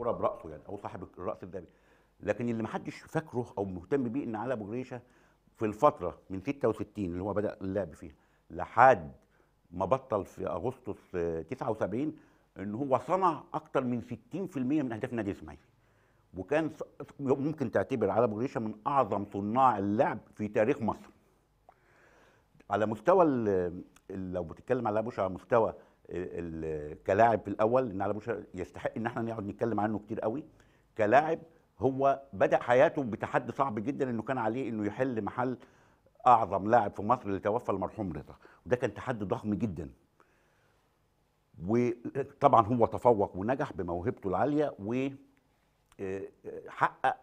الكوره براسه يعني، او صاحب الراس الذهبي. لكن اللي ما حدش فاكره او مهتم بيه ان علي ابو جريشه في الفتره من 66 اللي هو بدا اللعب فيها لحد ما بطل في اغسطس 79، ان هو صنع اكثر من 60% من اهداف نادي الاسماعيلي، وكان ممكن تعتبر علي ابو جريشه من اعظم صناع اللعب في تاريخ مصر. على مستوى لو بتتكلم على علي ابو جريشه على مستوى كلاعب في الاول، ان علي ابو جريشه يستحق ان احنا نقعد نتكلم عنه كتير قوي. كلاعب هو بدا حياته بتحدي صعب جدا، انه كان عليه انه يحل محل اعظم لاعب في مصر اللي توفى المرحوم رضا، وده كان تحدي ضخم جدا. وطبعا هو تفوق ونجح بموهبته العاليه، وحقق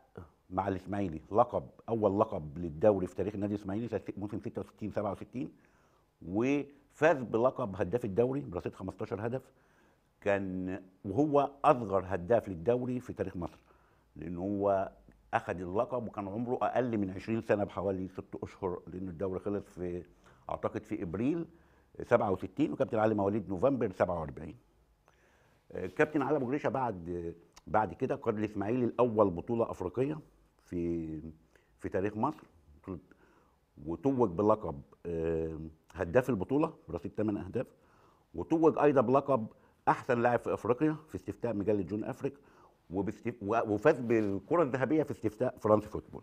مع الاسماعيلي لقب، اول لقب للدوري في تاريخ النادي الاسماعيلي موسم 66 67، وفاز بلقب هداف الدوري برصيد 15 هدف، كان وهو اصغر هداف للدوري في تاريخ مصر، لأنه هو أخذ اللقب وكان عمره أقل من 20 سنة بحوالي 6 أشهر، لأن الدوري خلص في أعتقد في إبريل 67، وكابتن علي مواليد نوفمبر 47. كابتن علي أبو جريشة بعد كده قاد الإسماعيلي الأول بطولة أفريقية في تاريخ مصر، وتوج بلقب هداف البطولة برصيد 8 أهداف، وتوج أيضا بلقب أحسن لاعب في أفريقيا في استفتاء مجلة جون افريك، وفاز بالكرة الذهبية في استفتاء فرنسي فوتبول.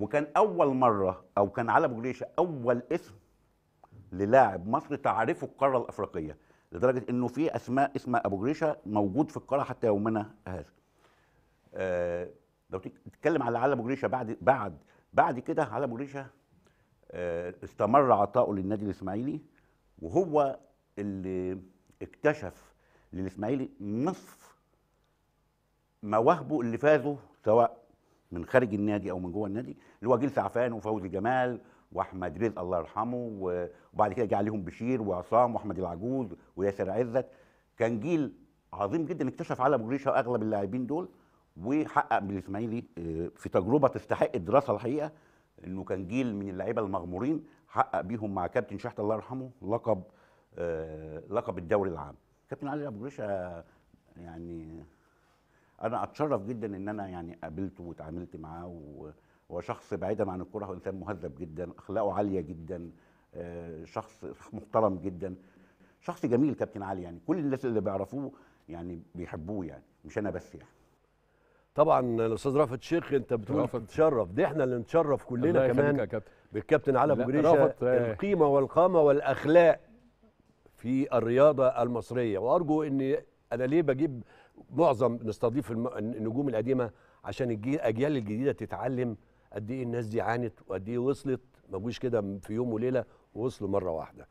وكان أول مرة أو كان علي أبو جريشة أول اسم للاعب مصري تعرفه القارة الأفريقية، لدرجة إنه في أسماء اسم أبو جريشة موجود في القارة حتى يومنا هذا. لو تتكلم على علي أبو جريشة بعد كده، علي أبو جريشة استمر عطاؤه للنادي الإسماعيلي، وهو اللي اكتشف للإسماعيلي نصف مواهبه اللي فازوا سواء من خارج النادي او من جوه النادي، اللي هو جيل سعفان وفوزي جمال واحمد رزق الله يرحمه، وبعد كده جه عليهم بشير وعصام واحمد العجوز وياسر عزت. كان جيل عظيم جدا اكتشف علي ابو جريشه اغلب اللاعبين دول، وحقق بالاسماعيلي في تجربه تستحق الدراسه الحقيقه، انه كان جيل من اللعيبه المغمورين، حقق بيهم مع كابتن شحت الله يرحمه لقب الدوري العام. كابتن علي ابو جريشه يعني أنا أتشرف جدا إن أنا يعني قابلته وتعاملت معاه، وشخص بعيدا عن الكرة هو إنسان مهذب جدا، أخلاقه عالية جدا، شخص محترم جدا، شخص جميل كابتن علي، يعني كل الناس اللي بيعرفوه يعني بيحبوه، يعني مش أنا بس يعني. طبعا الأستاذ رأفت الشيخ، أنت بتقول تتشرف، دي إحنا اللي نتشرف كلنا كمان بالكابتن علي أبو جريشة، القيمة والقامة والأخلاق في الرياضة المصرية. وأرجو إن أنا ليه بجيب معظم نستضيف النجوم القديمه عشان الاجيال الجديده تتعلم قد ايه الناس دي عانت وقد ايه وصلت، ما جوش كده في يوم وليله ووصلوا مره واحده.